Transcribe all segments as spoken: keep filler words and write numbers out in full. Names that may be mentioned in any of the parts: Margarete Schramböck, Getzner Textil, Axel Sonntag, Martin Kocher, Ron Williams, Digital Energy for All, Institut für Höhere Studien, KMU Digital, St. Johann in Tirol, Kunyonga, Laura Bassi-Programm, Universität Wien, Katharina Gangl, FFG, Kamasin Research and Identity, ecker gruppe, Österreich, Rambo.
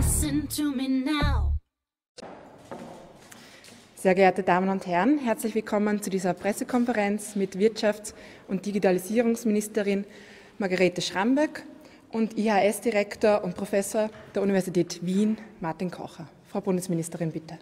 Listen to me now. Sehr geehrte Damen und Herren, herzlich willkommen zu dieser Pressekonferenz mit Wirtschafts- und Digitalisierungsministerin Margarete Schramböck und I H S-Direktor und Professor der Universität Wien, Martin Kocher. Frau Bundesministerin, bitte.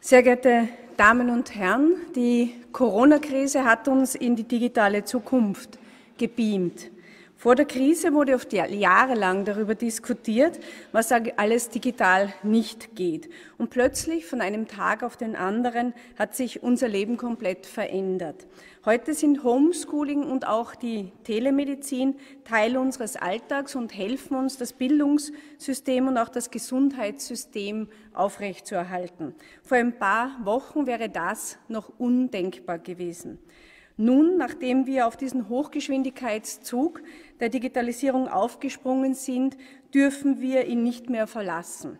Sehr geehrte Damen und Herren, die Corona-Krise hat uns in die digitale Zukunft gebeamt. Vor der Krise wurde oft jahrelang darüber diskutiert, was alles digital nicht geht. Und plötzlich, von einem Tag auf den anderen, hat sich unser Leben komplett verändert. Heute sind Homeschooling und auch die Telemedizin Teil unseres Alltags und helfen uns, das Bildungssystem und auch das Gesundheitssystem aufrechtzuerhalten. Vor ein paar Wochen wäre das noch undenkbar gewesen. Nun, nachdem wir auf diesen Hochgeschwindigkeitszug der Digitalisierung aufgesprungen sind, dürfen wir ihn nicht mehr verlassen.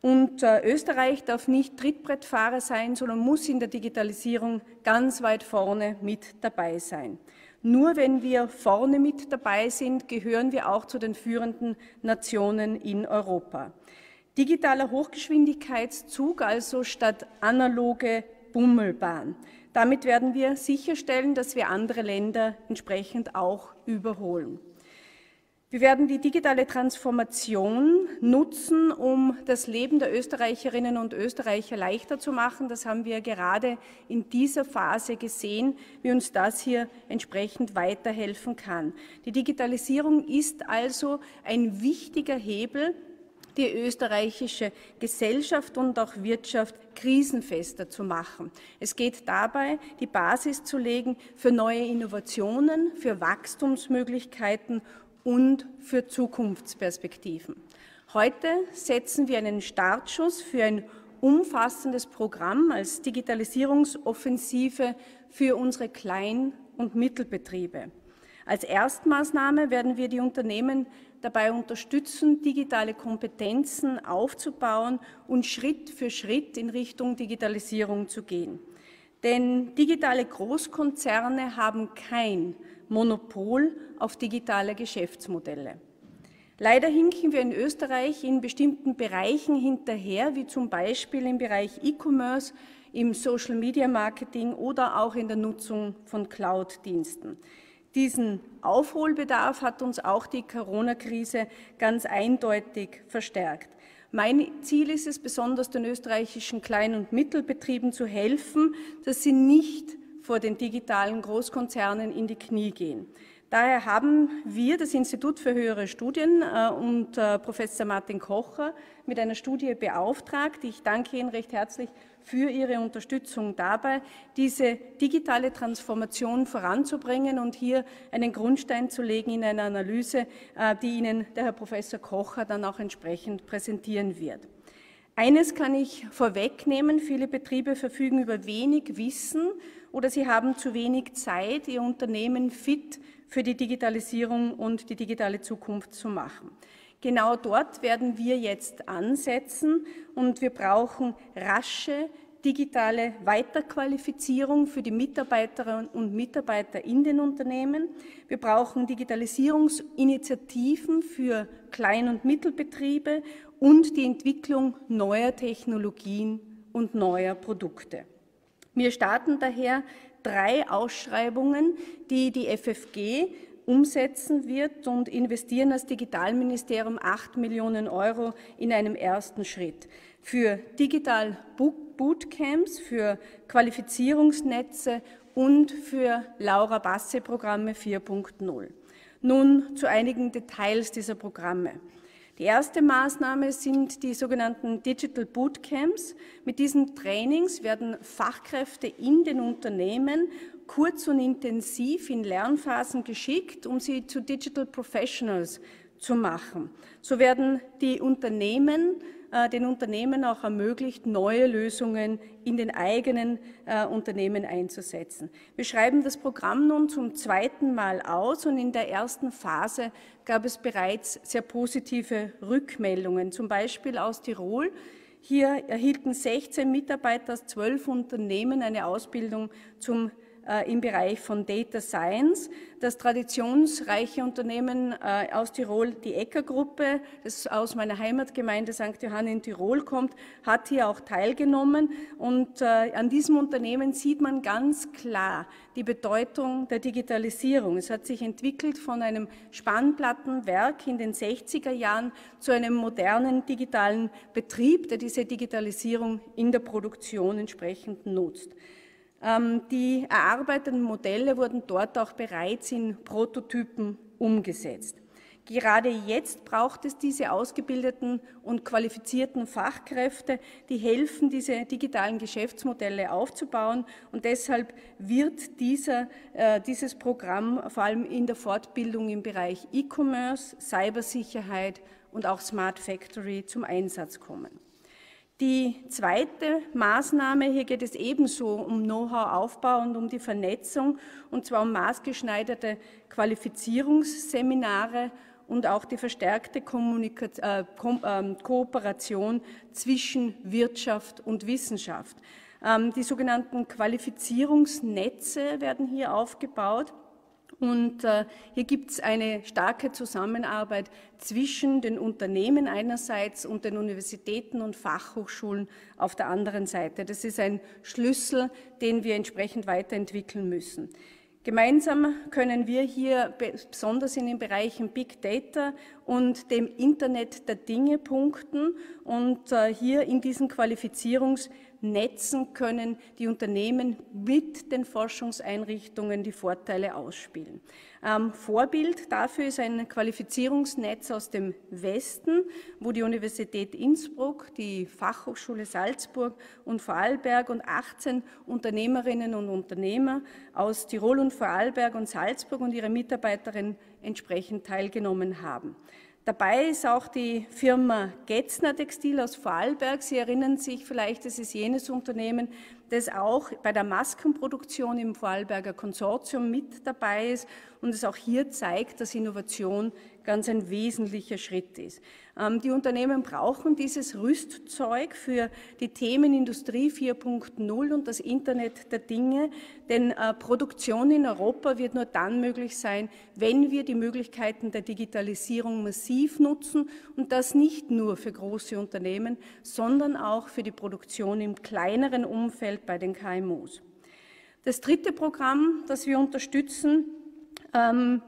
Und äh, Österreich darf nicht Trittbrettfahrer sein, sondern muss in der Digitalisierung ganz weit vorne mit dabei sein. Nur wenn wir vorne mit dabei sind, gehören wir auch zu den führenden Nationen in Europa. Digitaler Hochgeschwindigkeitszug, also statt analoge Bummelbahn. Damit werden wir sicherstellen, dass wir andere Länder entsprechend auch überholen. Wir werden die digitale Transformation nutzen, um das Leben der Österreicherinnen und Österreicher leichter zu machen. Das haben wir gerade in dieser Phase gesehen, wie uns das hier entsprechend weiterhelfen kann. Die Digitalisierung ist also ein wichtiger Hebel, die österreichische Gesellschaft und auch Wirtschaft krisenfester zu machen. Es geht dabei, die Basis zu legen für neue Innovationen, für Wachstumsmöglichkeiten und für Zukunftsperspektiven. Heute setzen wir einen Startschuss für ein umfassendes Programm als Digitalisierungsoffensive für unsere Klein- und Mittelbetriebe. Als Erstmaßnahme werden wir die Unternehmen dabei unterstützen, digitale Kompetenzen aufzubauen und Schritt für Schritt in Richtung Digitalisierung zu gehen. Denn digitale Großkonzerne haben kein Monopol auf digitale Geschäftsmodelle. Leider hinken wir in Österreich in bestimmten Bereichen hinterher, wie zum Beispiel im Bereich E-Commerce, im Social-Media-Marketing oder auch in der Nutzung von Cloud-Diensten. Diesen Aufholbedarf hat uns auch die Corona-Krise ganz eindeutig verstärkt. Mein Ziel ist es, besonders den österreichischen Klein- und Mittelbetrieben zu helfen, dass sie nicht vor den digitalen Großkonzernen in die Knie gehen. Daher haben wir, das Institut für Höhere Studien und Professor Martin Kocher, mit einer Studie beauftragt. Ich danke Ihnen recht herzlich für Ihre Unterstützung dabei, diese digitale Transformation voranzubringen und hier einen Grundstein zu legen in einer Analyse, die Ihnen der Herr Professor Kocher dann auch entsprechend präsentieren wird. Eines kann ich vorwegnehmen, viele Betriebe verfügen über wenig Wissen oder sie haben zu wenig Zeit, ihr Unternehmen fit für die Digitalisierung und die digitale Zukunft zu machen. Genau dort werden wir jetzt ansetzen und wir brauchen rasche digitale Weiterqualifizierung für die Mitarbeiterinnen und Mitarbeiter in den Unternehmen. Wir brauchen Digitalisierungsinitiativen für Klein- und Mittelbetriebe und die Entwicklung neuer Technologien und neuer Produkte. Wir starten daher drei Ausschreibungen, die die F F G umsetzen wird und investieren als Digitalministerium acht Millionen Euro in einem ersten Schritt. Für Digital-Bootcamps, für Qualifizierungsnetze und für Laura Bassi-Programme vier punkt null. Nun zu einigen Details dieser Programme. Die erste Maßnahme sind die sogenannten Digital Bootcamps. Mit diesen Trainings werden Fachkräfte in den Unternehmen kurz und intensiv in Lernphasen geschickt, um sie zu Digital Professionals zu machen. So werden die Unternehmen, äh, den Unternehmen auch ermöglicht, neue Lösungen in den eigenen äh, Unternehmen einzusetzen. Wir schreiben das Programm nun zum zweiten Mal aus und in der ersten Phase gab es bereits sehr positive Rückmeldungen, zum Beispiel aus Tirol. Hier erhielten sechzehn Mitarbeiter aus zwölf Unternehmen eine Ausbildung zum äh, im Bereich von Data Science. Das traditionsreiche Unternehmen äh, aus Tirol, die ecker Gruppe, das aus meiner Heimatgemeinde Sankt Johann in Tirol kommt, hat hier auch teilgenommen. Und äh, an diesem Unternehmen sieht man ganz klar die Bedeutung der Digitalisierung. Es hat sich entwickelt von einem Spannplattenwerk in den sechziger Jahren zu einem modernen digitalen Betrieb, der diese Digitalisierung in der Produktion entsprechend nutzt. Die erarbeiteten Modelle wurden dort auch bereits in Prototypen umgesetzt. Gerade jetzt braucht es diese ausgebildeten und qualifizierten Fachkräfte, die helfen, diese digitalen Geschäftsmodelle aufzubauen. Und deshalb wird dieser, äh, dieses Programm vor allem in der Fortbildung im Bereich E-Commerce, Cybersicherheit und auch Smart Factory zum Einsatz kommen. Die zweite Maßnahme, hier geht es ebenso um Know-how-Aufbau und um die Vernetzung, und zwar um maßgeschneiderte Qualifizierungsseminare und auch die verstärkte Kommunikation, äh, Ko äh, Kooperation zwischen Wirtschaft und Wissenschaft. Ähm, die sogenannten Qualifizierungsnetze werden hier aufgebaut. Und äh, hier gibt es eine starke Zusammenarbeit zwischen den Unternehmen einerseits und den Universitäten und Fachhochschulen auf der anderen Seite. Das ist ein Schlüssel, den wir entsprechend weiterentwickeln müssen. Gemeinsam können wir hier besonders in den Bereichen Big Data und dem Internet der Dinge punkten. Und äh, hier in diesen Qualifizierungsnetzen können die Unternehmen mit den Forschungseinrichtungen die Vorteile ausspielen. Ähm, Vorbild dafür ist ein Qualifizierungsnetz aus dem Westen, wo die Universität Innsbruck, die Fachhochschule Salzburg und Vorarlberg und achtzehn Unternehmerinnen und Unternehmer aus Tirol und Vorarlberg und Salzburg und ihre Mitarbeiterinnen entsprechend teilgenommen haben. Dabei ist auch die Firma Getzner Textil aus Vorarlberg. Sie erinnern sich vielleicht, es ist jenes Unternehmen, das auch bei der Maskenproduktion im Vorarlberger Konsortium mit dabei ist und es auch hier zeigt, dass Innovation ganz ein wesentlicher Schritt ist. Die Unternehmen brauchen dieses Rüstzeug für die Themen Industrie vier Punkt null und das Internet der Dinge, denn Produktion in Europa wird nur dann möglich sein, wenn wir die Möglichkeiten der Digitalisierung massiv nutzen und das nicht nur für große Unternehmen, sondern auch für die Produktion im kleineren Umfeld bei den K M Us. Das dritte Programm, das wir unterstützen, ähm,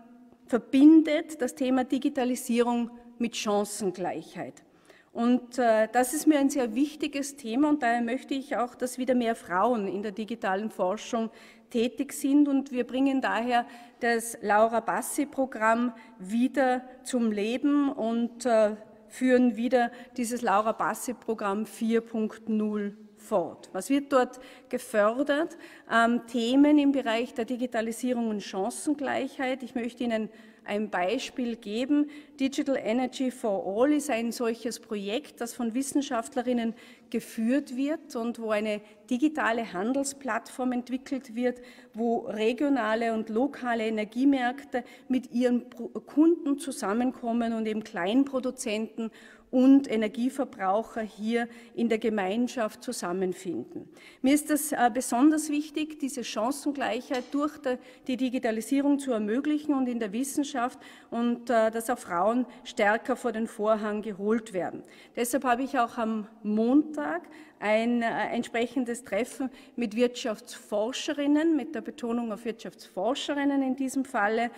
verbindet das Thema Digitalisierung mit Chancengleichheit. Und äh, das ist mir ein sehr wichtiges Thema und daher möchte ich auch, dass wieder mehr Frauen in der digitalen Forschung tätig sind und wir bringen daher das Laura Bassi-Programm wieder zum Leben und äh, führen wieder dieses Laura Bassi-Programm vier Punkt null fort. Was wird dort gefördert? Ähm, Themen im Bereich der Digitalisierung und Chancengleichheit. Ich möchte Ihnen ein Beispiel geben. Digital Energy for All ist ein solches Projekt, das von Wissenschaftlerinnen geführt wird und wo eine digitale Handelsplattform entwickelt wird, wo regionale und lokale Energiemärkte mit ihren Kunden zusammenkommen und eben Kleinproduzenten und Energieverbraucher hier in der Gemeinschaft zusammenfinden. Mir ist das besonders wichtig, diese Chancengleichheit durch die Digitalisierung zu ermöglichen und in der Wissenschaft und dass auch Frauen stärker vor den Vorhang geholt werden. Deshalb habe ich auch am Montag ein entsprechendes Treffen mit Wirtschaftsforscherinnen, mit der Betonung auf Wirtschaftsforscherinnen in diesem Falle,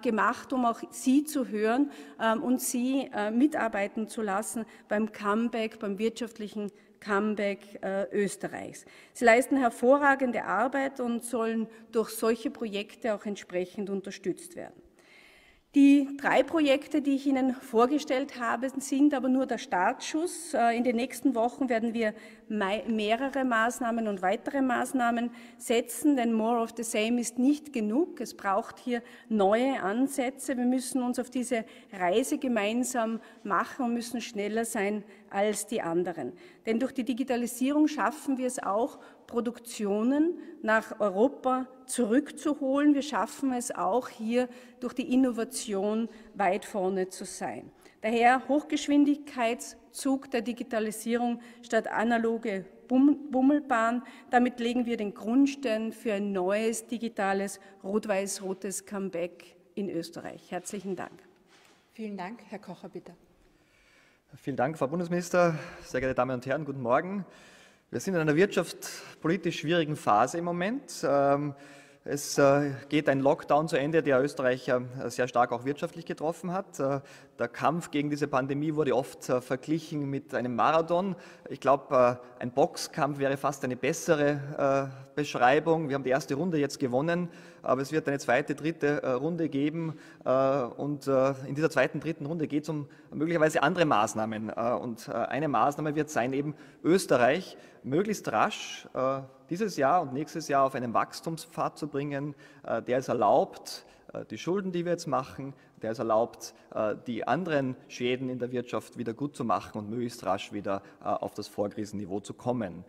gemacht, um auch sie zu hören und sie mitarbeiten zu lassen beim Comeback, beim wirtschaftlichen Comeback äh, Österreichs. Sie leisten hervorragende Arbeit und sollen durch solche Projekte auch entsprechend unterstützt werden. Die drei Projekte, die ich Ihnen vorgestellt habe, sind aber nur der Startschuss. In den nächsten Wochen werden wir mehrere Maßnahmen und weitere Maßnahmen setzen, denn more of the same ist nicht genug. Es braucht hier neue Ansätze. Wir müssen uns auf diese Reise gemeinsam machen und müssen schneller sein als die anderen. Denn durch die Digitalisierung schaffen wir es auch, Produktionen nach Europa zurückzuholen. Wir schaffen es auch, hier durch die Innovation weit vorne zu sein. Daher Hochgeschwindigkeitszug der Digitalisierung statt analoge Bummelbahn. Damit legen wir den Grundstein für ein neues digitales rot-weiß-rotes Comeback in Österreich. Herzlichen Dank. Vielen Dank. Herr Kocher, bitte. Vielen Dank, Frau Bundesminister. Sehr geehrte Damen und Herren, guten Morgen. Wir sind in einer wirtschaftspolitisch schwierigen Phase im Moment. Es geht ein Lockdown zu Ende, der Österreich sehr stark auch wirtschaftlich getroffen hat. Der Kampf gegen diese Pandemie wurde oft verglichen mit einem Marathon. Ich glaube, ein Boxkampf wäre fast eine bessere Beschreibung. Wir haben die erste Runde jetzt gewonnen, aber es wird eine zweite, dritte Runde geben. Und in dieser zweiten, dritten Runde geht es um möglicherweise andere Maßnahmen. Und eine Maßnahme wird sein, eben Österreich möglichst rasch dieses Jahr und nächstes Jahr auf einen Wachstumspfad zu bringen, der es erlaubt, die Schulden, die wir jetzt machen, der es erlaubt, die anderen Schäden in der Wirtschaft wieder gut zu machen und möglichst rasch wieder auf das Vorkrisenniveau zu kommen.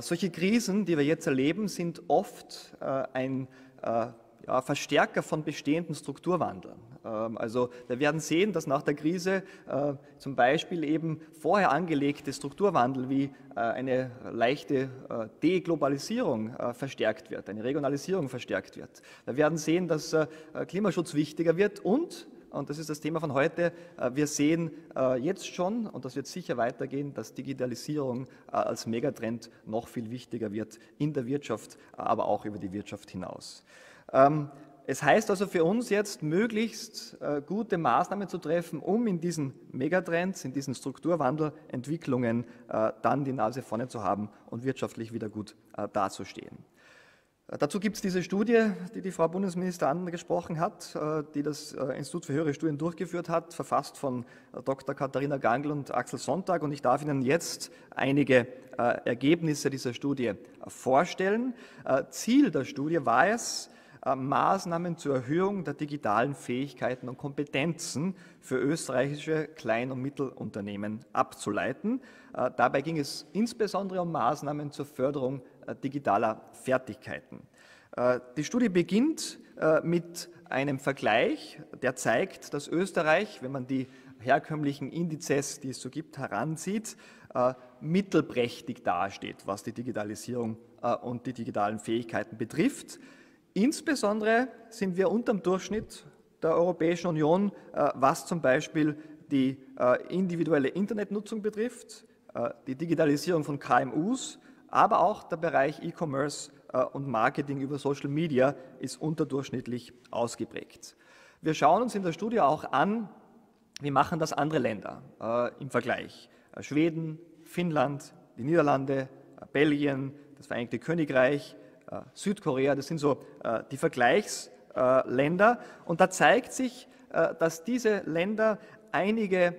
Solche Krisen, die wir jetzt erleben, sind oft ein Ja, Verstärker von bestehenden Strukturwandeln. Also wir werden sehen, dass nach der Krise äh, zum Beispiel eben vorher angelegte Strukturwandel wie äh, eine leichte äh, Deglobalisierung äh, verstärkt wird, eine Regionalisierung verstärkt wird. Wir werden sehen, dass äh, Klimaschutz wichtiger wird und, und das ist das Thema von heute, äh, wir sehen äh, jetzt schon, und das wird sicher weitergehen, dass Digitalisierung äh, als Megatrend noch viel wichtiger wird in der Wirtschaft, aber auch über die Wirtschaft hinaus. Es heißt also für uns jetzt, möglichst gute Maßnahmen zu treffen, um in diesen Megatrends, in diesen Strukturwandelentwicklungen dann die Nase vorne zu haben und wirtschaftlich wieder gut dazustehen. Dazu gibt es diese Studie, die die Frau Bundesminister angesprochen hat, die das Institut für Höhere Studien durchgeführt hat, verfasst von Doktor Katharina Gangl und Axel Sonntag. Und ich darf Ihnen jetzt einige Ergebnisse dieser Studie vorstellen. Ziel der Studie war es, Maßnahmen zur Erhöhung der digitalen Fähigkeiten und Kompetenzen für österreichische Klein- und Mittelunternehmen abzuleiten. Dabei ging es insbesondere um Maßnahmen zur Förderung digitaler Fertigkeiten. Die Studie beginnt mit einem Vergleich, der zeigt, dass Österreich, wenn man die herkömmlichen Indizes, die es so gibt, heranzieht, mittelprächtig dasteht, was die Digitalisierung und die digitalen Fähigkeiten betrifft. Insbesondere sind wir unterm Durchschnitt der Europäischen Union, was zum Beispiel die individuelle Internetnutzung betrifft, die Digitalisierung von K M Us, aber auch der Bereich E-Commerce und Marketing über Social Media ist unterdurchschnittlich ausgeprägt. Wir schauen uns in der Studie auch an, wie machen das andere Länder im Vergleich. Schweden, Finnland, die Niederlande, Belgien, das Vereinigte Königreich, Südkorea, das sind so die Vergleichsländer. Und da zeigt sich, dass diese Länder einige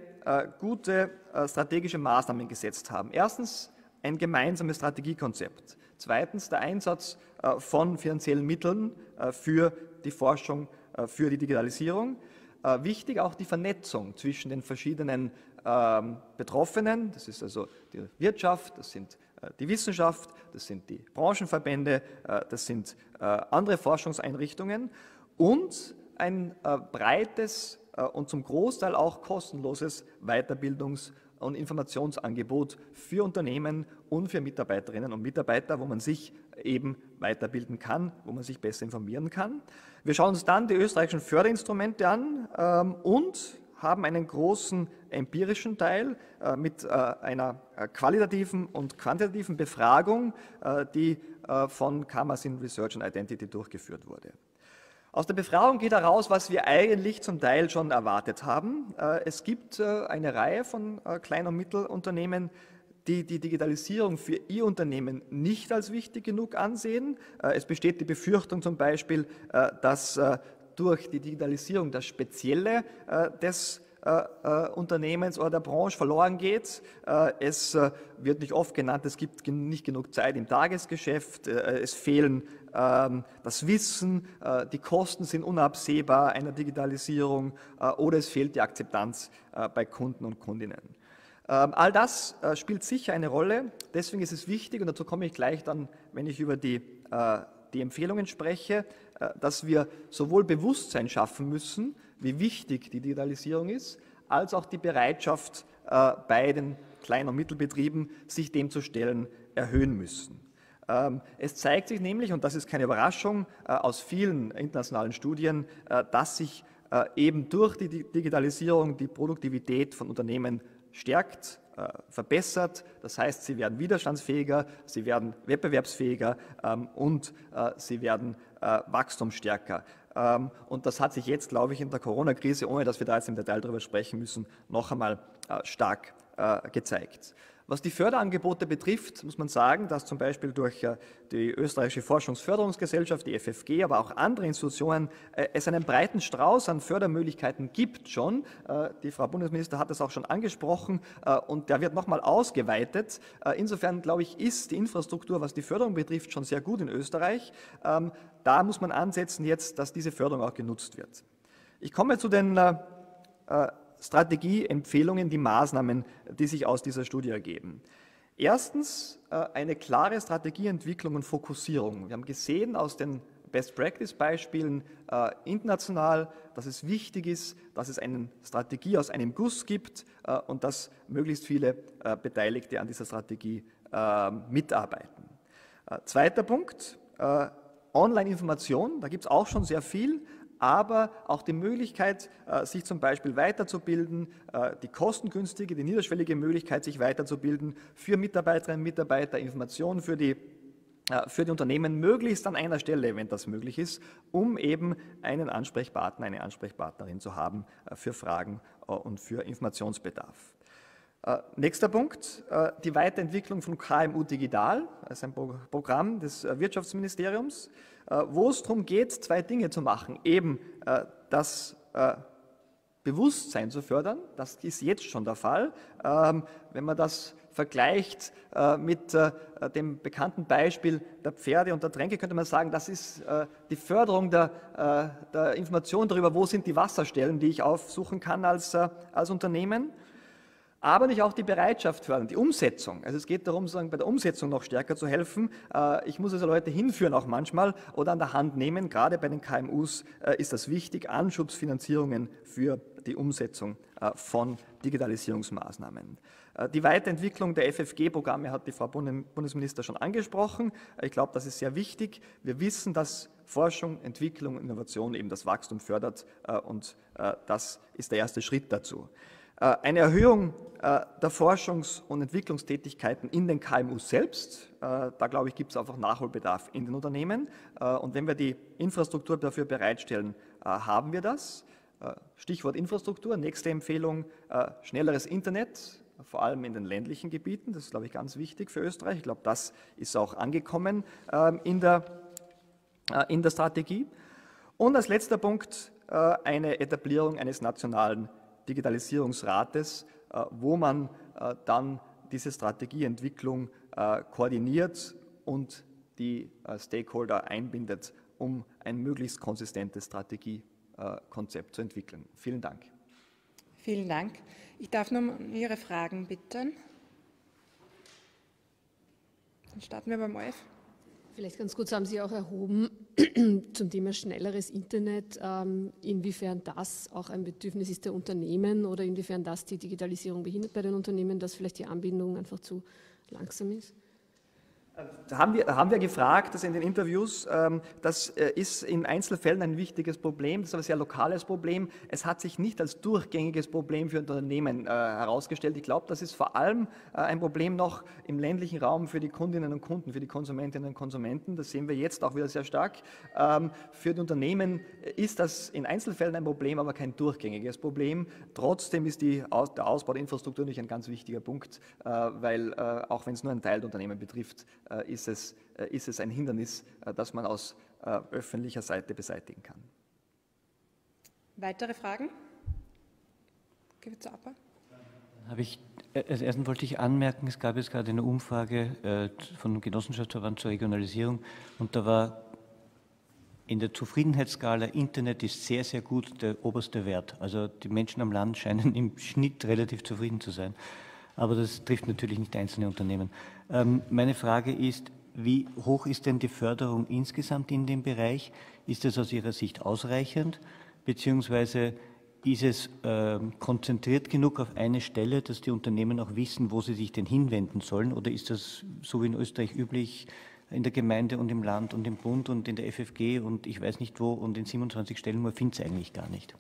gute strategische Maßnahmen gesetzt haben. Erstens ein gemeinsames Strategiekonzept. Zweitens der Einsatz von finanziellen Mitteln für die Forschung, für die Digitalisierung. Wichtig auch die Vernetzung zwischen den verschiedenen Betroffenen. Das ist also die Wirtschaft, das sind die Wissenschaft, das sind die Branchenverbände, das sind andere Forschungseinrichtungen und ein breites und zum Großteil auch kostenloses Weiterbildungs- und Informationsangebot für Unternehmen und für Mitarbeiterinnen und Mitarbeiter, wo man sich eben weiterbilden kann, wo man sich besser informieren kann. Wir schauen uns dann die österreichischen Förderinstrumente an und haben einen großen empirischen Teil äh, mit äh, einer qualitativen und quantitativen Befragung, äh, die äh, von Kamasin Research and Identity durchgeführt wurde. Aus der Befragung geht heraus, was wir eigentlich zum Teil schon erwartet haben. Äh, es gibt äh, eine Reihe von äh, Klein- und Mittelunternehmen, die die Digitalisierung für ihr Unternehmen nicht als wichtig genug ansehen. Äh, es besteht die Befürchtung zum Beispiel, äh, dass äh, durch die Digitalisierung das Spezielle äh, des äh, äh, Unternehmens oder der Branche verloren geht. Äh, es äh, wird nicht oft genannt, es gibt gen- nicht genug Zeit im Tagesgeschäft, äh, es fehlen äh, das Wissen, äh, die Kosten sind unabsehbar einer Digitalisierung äh, oder es fehlt die Akzeptanz äh, bei Kunden und Kundinnen. All das spielt sicher eine Rolle, deswegen ist es wichtig, und dazu komme ich gleich dann, wenn ich über die äh, die Empfehlungen spreche, dass wir sowohl Bewusstsein schaffen müssen, wie wichtig die Digitalisierung ist, als auch die Bereitschaft, äh, bei den Klein- und Mittelbetrieben sich dem zu stellen, erhöhen müssen. Ähm, es zeigt sich nämlich, und das ist keine Überraschung, äh, aus vielen internationalen Studien, äh, dass sich äh, eben durch die Digitalisierung die Produktivität von Unternehmen stärkt, äh, verbessert. Das heißt, sie werden widerstandsfähiger, sie werden wettbewerbsfähiger ähm, und äh, sie werden äh, wachstumsstärker. Ähm, und das hat sich jetzt, glaube ich, in der Corona-Krise, ohne dass wir da jetzt im Detail darüber sprechen müssen, noch einmal äh, stark verändert. gezeigt. Was die Förderangebote betrifft, muss man sagen, dass zum Beispiel durch die österreichische Forschungsförderungsgesellschaft, die F F G, aber auch andere Institutionen, es einen breiten Strauß an Fördermöglichkeiten gibt schon. Die Frau Bundesministerin hat das auch schon angesprochen und der wird nochmal ausgeweitet. Insofern, glaube ich, ist die Infrastruktur, was die Förderung betrifft, schon sehr gut in Österreich. Da muss man ansetzen jetzt, dass diese Förderung auch genutzt wird. Ich komme zu den Strategieempfehlungen, die Maßnahmen, die sich aus dieser Studie ergeben. Erstens eine klare Strategieentwicklung und Fokussierung. Wir haben gesehen aus den Best-Practice-Beispielen international, dass es wichtig ist, dass es eine Strategie aus einem Guss gibt und dass möglichst viele Beteiligte an dieser Strategie mitarbeiten. Zweiter Punkt, Online-Information, da gibt es auch schon sehr viel, aber auch die Möglichkeit, sich zum Beispiel weiterzubilden, die kostengünstige, die niederschwellige Möglichkeit, sich weiterzubilden, für Mitarbeiterinnen und Mitarbeiter, Informationen für die, für die Unternehmen, möglichst an einer Stelle, wenn das möglich ist, um eben einen Ansprechpartner, eine Ansprechpartnerin zu haben für Fragen und für Informationsbedarf. Nächster Punkt, die Weiterentwicklung von K M U Digital, das ist ein Programm des Wirtschaftsministeriums, wo es darum geht, zwei Dinge zu machen, eben das Bewusstsein zu fördern, das ist jetzt schon der Fall, wenn man das vergleicht äh, mit äh, dem bekannten Beispiel der Pferde und der Tränke, könnte man sagen, das ist äh, die Förderung der, äh, der Information darüber, wo sind die Wasserstellen, die ich aufsuchen kann als, äh, als Unternehmen. Aber nicht auch die Bereitschaft fördern, die Umsetzung. Also es geht darum, sozusagen bei der Umsetzung noch stärker zu helfen. Ich muss also Leute hinführen auch manchmal oder an der Hand nehmen. Gerade bei den K M Us ist das wichtig, Anschubsfinanzierungen für die Umsetzung von Digitalisierungsmaßnahmen. Die Weiterentwicklung der F F G-Programme hat die Frau Bundesministerin schon angesprochen. Ich glaube, das ist sehr wichtig. Wir wissen, dass Forschung, Entwicklung und Innovation eben das Wachstum fördert und das ist der erste Schritt dazu. Eine Erhöhung der Forschungs- und Entwicklungstätigkeiten in den K M U selbst, da glaube ich, gibt es einfach Nachholbedarf in den Unternehmen und wenn wir die Infrastruktur dafür bereitstellen, haben wir das. Stichwort Infrastruktur, nächste Empfehlung, schnelleres Internet, vor allem in den ländlichen Gebieten, das ist, glaube ich, ganz wichtig für Österreich. Ich glaube, das ist auch angekommen in der, in der Strategie. Und als letzter Punkt eine Etablierung eines nationalen Digitalisierungsrates, wo man dann diese Strategieentwicklung koordiniert und die Stakeholder einbindet, um ein möglichst konsistentes Strategiekonzept zu entwickeln. Vielen Dank. Vielen Dank. Ich darf nun um Ihre Fragen bitten. Dann starten wir beim O R F. Vielleicht ganz kurz, haben Sie auch erhoben zum Thema schnelleres Internet, inwiefern das auch ein Bedürfnis ist der Unternehmen oder inwiefern das die Digitalisierung behindert bei den Unternehmen, dass vielleicht die Anbindung einfach zu langsam ist? Da haben wir, haben wir gefragt, das in den Interviews, das ist in Einzelfällen ein wichtiges Problem, das ist aber ein sehr lokales Problem. Es hat sich nicht als durchgängiges Problem für Unternehmen herausgestellt. Ich glaube, das ist vor allem ein Problem noch im ländlichen Raum für die Kundinnen und Kunden, für die Konsumentinnen und Konsumenten. Das sehen wir jetzt auch wieder sehr stark. Für die Unternehmen ist das in Einzelfällen ein Problem, aber kein durchgängiges Problem. Trotzdem ist die, der Ausbau der Infrastruktur natürlich ein ganz wichtiger Punkt, weil auch wenn es nur einen Teil der Unternehmen betrifft, Ist es, ist es ein Hindernis, das man aus öffentlicher Seite beseitigen kann. Weitere Fragen? Gebe ich zu Appa. Habe ich, also erstens wollte ich anmerken, es gab jetzt gerade eine Umfrage von dem Genossenschaftsverband zur Regionalisierung und da war in der Zufriedenheitsskala Internet ist sehr, sehr gut der oberste Wert. Also die Menschen am Land scheinen im Schnitt relativ zufrieden zu sein. Aber das trifft natürlich nicht einzelne Unternehmen. Ähm, meine Frage ist, wie hoch ist denn die Förderung insgesamt in dem Bereich? Ist das aus Ihrer Sicht ausreichend? Beziehungsweise ist es äh, konzentriert genug auf eine Stelle, dass die Unternehmen auch wissen, wo sie sich denn hinwenden sollen? Oder ist das, so wie in Österreich üblich, in der Gemeinde und im Land und im Bund und in der F F G und ich weiß nicht wo und in siebenundzwanzig Stellen, man findet es eigentlich gar nicht?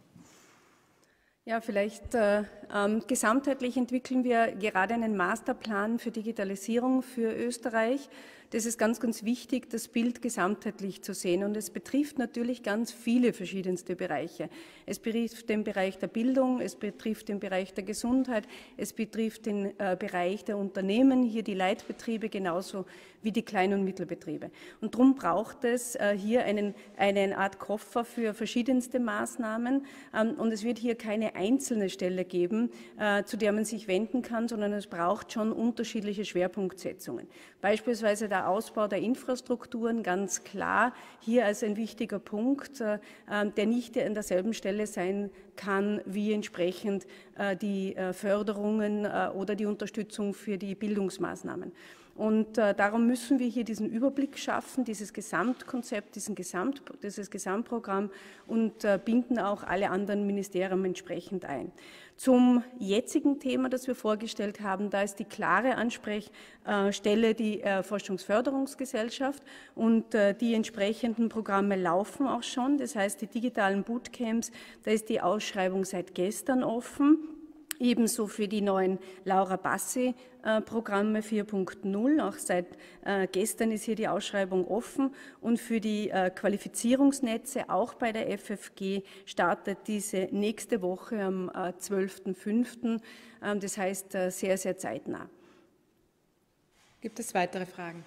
Ja, vielleicht äh, ähm, gesamtheitlich entwickeln wir gerade einen Masterplan für Digitalisierung für Österreich. Das ist ganz, ganz wichtig, das Bild gesamtheitlich zu sehen. Und es betrifft natürlich ganz viele verschiedenste Bereiche. Es betrifft den Bereich der Bildung, es betrifft den Bereich der Gesundheit, es betrifft den äh, Bereich der Unternehmen, hier die Leitbetriebe genauso wie die Klein- und Mittelbetriebe. Und darum braucht es äh, hier einen, eine Art Koffer für verschiedenste Maßnahmen. Ähm, und es wird hier keine einzelne Stelle geben, äh, zu der man sich wenden kann, sondern es braucht schon unterschiedliche Schwerpunktsetzungen. Beispielsweise der Ausbau der Infrastrukturen, ganz klar, hier als ein wichtiger Punkt, der nicht an derselben Stelle sein kann, wie entsprechend die Förderungen oder die Unterstützung für die Bildungsmaßnahmen. Und äh, darum müssen wir hier diesen Überblick schaffen, dieses Gesamtkonzept, diesen Gesamt, dieses Gesamtprogramm und äh, binden auch alle anderen Ministerien entsprechend ein. Zum jetzigen Thema, das wir vorgestellt haben, da ist die klare Ansprechstelle die äh, Forschungsförderungsgesellschaft und äh, die entsprechenden Programme laufen auch schon. Das heißt, die digitalen Bootcamps, da ist die Ausschreibung seit gestern offen. Ebenso für die neuen Laura Bassi-Programme vier punkt null. Auch seit gestern ist hier die Ausschreibung offen. Und für die Qualifizierungsnetze, auch bei der F F G, startet diese nächste Woche am zwölften fünften Das heißt sehr, sehr zeitnah. Gibt es weitere Fragen?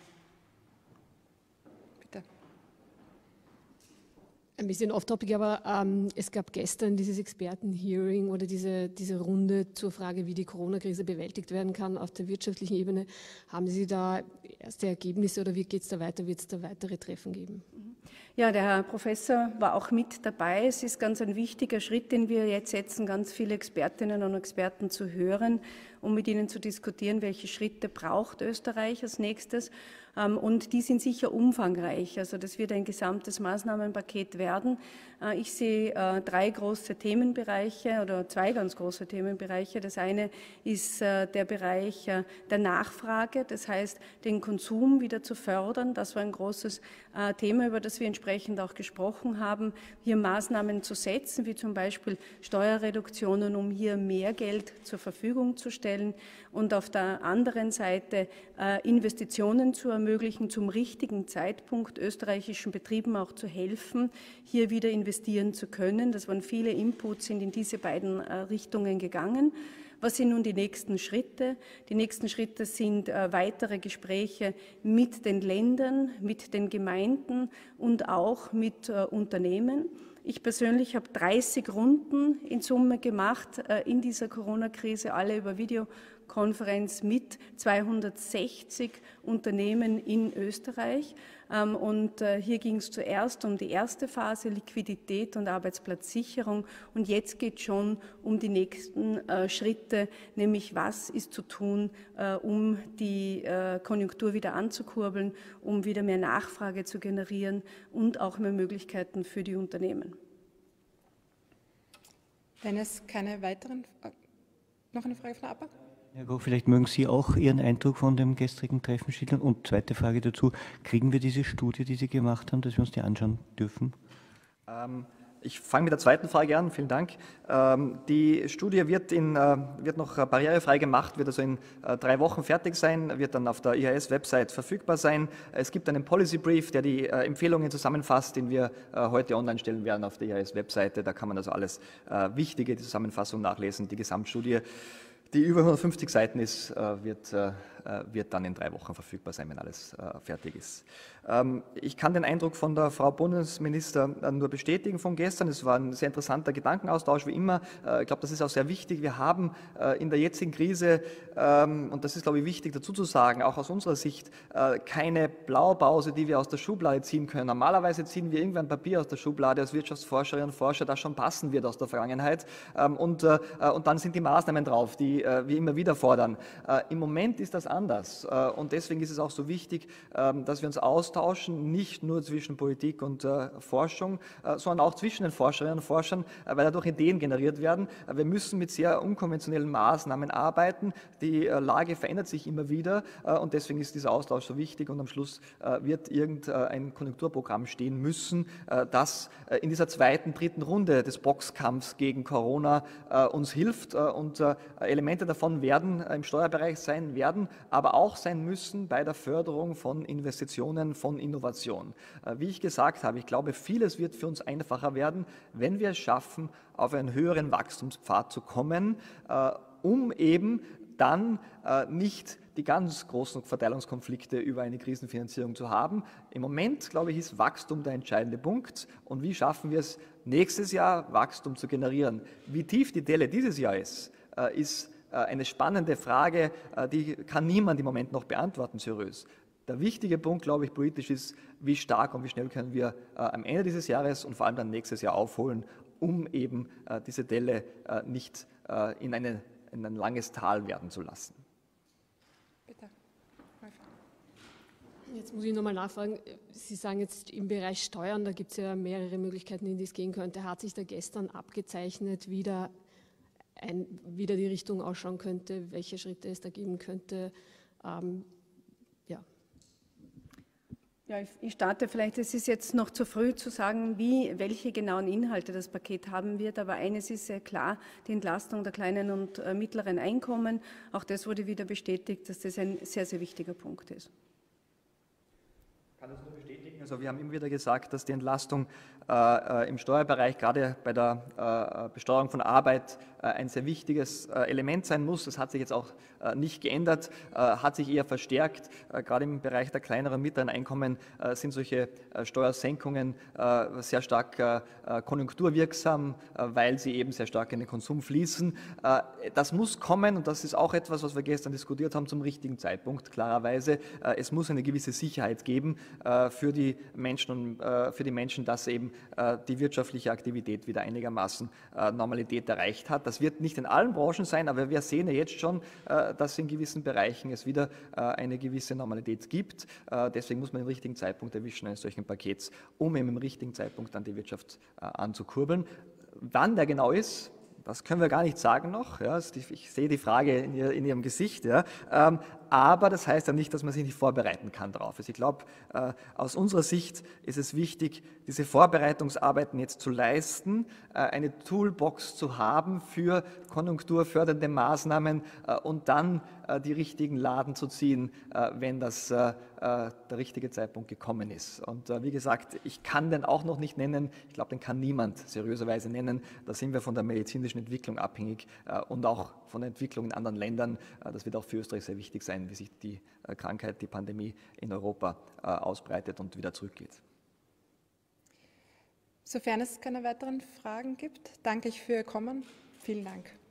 Ein bisschen off-topic, aber ähm, es gab gestern dieses Experten-Hearing oder diese, diese Runde zur Frage, wie die Corona-Krise bewältigt werden kann auf der wirtschaftlichen Ebene. Haben Sie da erste Ergebnisse oder wie geht es da weiter? Wird es da weitere Treffen geben? Ja, der Herr Professor war auch mit dabei. Es ist ganz ein wichtiger Schritt, den wir jetzt setzen, ganz viele Expertinnen und Experten zu hören, um mit ihnen zu diskutieren, welche Schritte braucht Österreich als nächstes. Und die sind sicher umfangreich. Also das wird ein gesamtes Maßnahmenpaket werden. Ich sehe drei große Themenbereiche oder zwei ganz große Themenbereiche. Das eine ist der Bereich der Nachfrage, das heißt, den Konsum wieder zu fördern. Das war ein großes Thema, über das wir entsprechend auch gesprochen haben, hier Maßnahmen zu setzen, wie zum Beispiel Steuerreduktionen, um hier mehr Geld zur Verfügung zu stellen und auf der anderen Seite Investitionen zu ermöglichen. ermöglichen, zum richtigen Zeitpunkt österreichischen Betrieben auch zu helfen, hier wieder investieren zu können. Das waren viele Inputs, sind in diese beiden Richtungen gegangen. Was sind nun die nächsten Schritte? Die nächsten Schritte sind äh, weitere Gespräche mit den Ländern, mit den Gemeinden und auch mit äh, Unternehmen. Ich persönlich habe dreißig Runden in Summe gemacht äh, in dieser Corona-Krise, alle über Videokonferenz mit zweihundertsechzig Unternehmen in Österreich. Ähm, und äh, hier ging es zuerst um die erste Phase, Liquidität und Arbeitsplatzsicherung. Und jetzt geht es schon um die nächsten äh, Schritte, nämlich was ist zu tun, äh, um die äh, Konjunktur wieder anzukurbeln, um wieder mehr Nachfrage zu generieren und auch mehr Möglichkeiten für die Unternehmen. Wenn es keine weiteren... Noch eine Frage von Abba? Herr Koch, vielleicht mögen Sie auch Ihren Eindruck von dem gestrigen Treffen schildern. Und zweite Frage dazu, kriegen wir diese Studie, die Sie gemacht haben, dass wir uns die anschauen dürfen? Ähm, ich fange mit der zweiten Frage an, vielen Dank. Ähm, die Studie wird, in, äh, wird noch barrierefrei gemacht, wird also in äh, drei Wochen fertig sein, wird dann auf der I H S-Website verfügbar sein. Es gibt einen Policy Brief, der die äh, Empfehlungen zusammenfasst, den wir äh, heute online stellen werden auf der I H S-Webseite. Da kann man also alles äh, Wichtige, die Zusammenfassung nachlesen, die Gesamtstudie. Die über hundertfünfzig Seiten ist, wird, wird dann in drei Wochen verfügbar sein, wenn alles fertig ist. Ich kann den Eindruck von der Frau Bundesminister nur bestätigen von gestern. Es war ein sehr interessanter Gedankenaustausch, wie immer. Ich glaube, das ist auch sehr wichtig. Wir haben in der jetzigen Krise, und das ist, glaube ich, wichtig dazu zu sagen, auch aus unserer Sicht, keine Blaupause, die wir aus der Schublade ziehen können. Normalerweise ziehen wir irgendwann Papier aus der Schublade als Wirtschaftsforscherinnen und Forscher, das schon passen wird aus der Vergangenheit. Und, und dann sind die Maßnahmen drauf, die äh, wir immer wieder fordern. Äh, Im Moment ist das anders äh, und deswegen ist es auch so wichtig, äh, dass wir uns austauschen, nicht nur zwischen Politik und äh, Forschung, äh, sondern auch zwischen den Forscherinnen und Forschern, äh, weil dadurch Ideen generiert werden. Äh, wir müssen mit sehr unkonventionellen Maßnahmen arbeiten. Die äh, Lage verändert sich immer wieder äh, und deswegen ist dieser Austausch so wichtig und am Schluss äh, wird irgendein Konjunkturprogramm stehen müssen, äh, das äh, in dieser zweiten, dritten Runde des Boxkampfs gegen Corona äh, uns hilft äh, und äh, Elemente davon werden äh, im Steuerbereich sein werden, aber auch sein müssen bei der Förderung von Investitionen, von Innovation. Äh, wie ich gesagt habe, ich glaube, vieles wird für uns einfacher werden, wenn wir es schaffen, auf einen höheren Wachstumspfad zu kommen, äh, um eben dann äh, nicht die ganz großen Verteilungskonflikte über eine Krisenfinanzierung zu haben. Im Moment, glaube ich, ist Wachstum der entscheidende Punkt. Und wie schaffen wir es, nächstes Jahr Wachstum zu generieren? Wie tief die Delle dieses Jahr ist, äh, ist äh, eine spannende Frage, äh, die kann niemand im Moment noch beantworten, seriös. Der wichtige Punkt, glaube ich, politisch ist, wie stark und wie schnell können wir äh, am Ende dieses Jahres und vor allem dann nächstes Jahr aufholen, um eben äh, diese Delle äh, nicht äh, in eine in ein langes Tal werden zu lassen. Bitte. Jetzt muss ich nochmal nachfragen, Sie sagen jetzt im Bereich Steuern, da gibt es ja mehrere Möglichkeiten, in die es gehen könnte. Hat sich da gestern abgezeichnet, wie da ein, wie da die Richtung ausschauen könnte, welche Schritte es da geben könnte? Ähm, ja. Ja, ich starte vielleicht, es ist jetzt noch zu früh zu sagen, wie, welche genauen Inhalte das Paket haben wird, aber eines ist sehr klar, die Entlastung der kleinen und mittleren Einkommen, auch das wurde wieder bestätigt, dass das ein sehr, sehr wichtiger Punkt ist. Ich kann das nur bestätigen, also wir haben immer wieder gesagt, dass die Entlastung äh, im Steuerbereich, gerade bei der äh, Besteuerung von Arbeit, äh, ein sehr wichtiges äh, Element sein muss. Das hat sich jetzt auch äh, nicht geändert, äh, hat sich eher verstärkt. Äh, gerade im Bereich der kleineren und mittleren Einkommen äh, sind solche äh, Steuersenkungen äh, sehr stark äh, konjunkturwirksam, äh, weil sie eben sehr stark in den Konsum fließen. Äh, das muss kommen und das ist auch etwas, was wir gestern diskutiert haben, zum richtigen Zeitpunkt, klarerweise. Äh, es muss eine gewisse Sicherheit geben äh, für die Menschen, und, äh, für die Menschen, dass eben die wirtschaftliche Aktivität wieder einigermaßen Normalität erreicht hat. Das wird nicht in allen Branchen sein, aber wir sehen ja jetzt schon, dass in gewissen Bereichen es wieder eine gewisse Normalität gibt. Deswegen muss man den richtigen Zeitpunkt erwischen eines solchen Pakets, um eben im richtigen Zeitpunkt dann die Wirtschaft anzukurbeln. Wann der genau ist, das können wir gar nicht sagen noch. Ja, ich sehe die Frage in Ihrem Gesicht. Ja. Aber das heißt ja nicht, dass man sich nicht vorbereiten kann drauf. Also ich glaube, aus unserer Sicht ist es wichtig, diese Vorbereitungsarbeiten jetzt zu leisten, eine Toolbox zu haben für konjunkturfördernde Maßnahmen und dann die richtigen Laden zu ziehen, wenn das der richtige Zeitpunkt gekommen ist. Und wie gesagt, ich kann den auch noch nicht nennen. Ich glaube, den kann niemand seriöserweise nennen. Da sind wir von der medizinischen Entwicklung abhängig und auch von der Entwicklung in anderen Ländern. Das wird auch für Österreich sehr wichtig sein, wie sich die Krankheit, die Pandemie in Europa ausbreitet und wieder zurückgeht. Sofern es keine weiteren Fragen gibt, danke ich für Ihr Kommen. Vielen Dank.